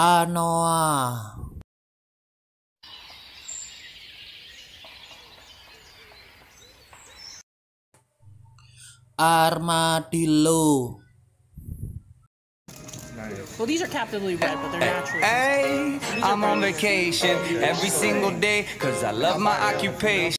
Anoa. Armadillo. Well, these are captively red, but they're natural. Hey, I'm on vacation every single day, cause I love my occupation.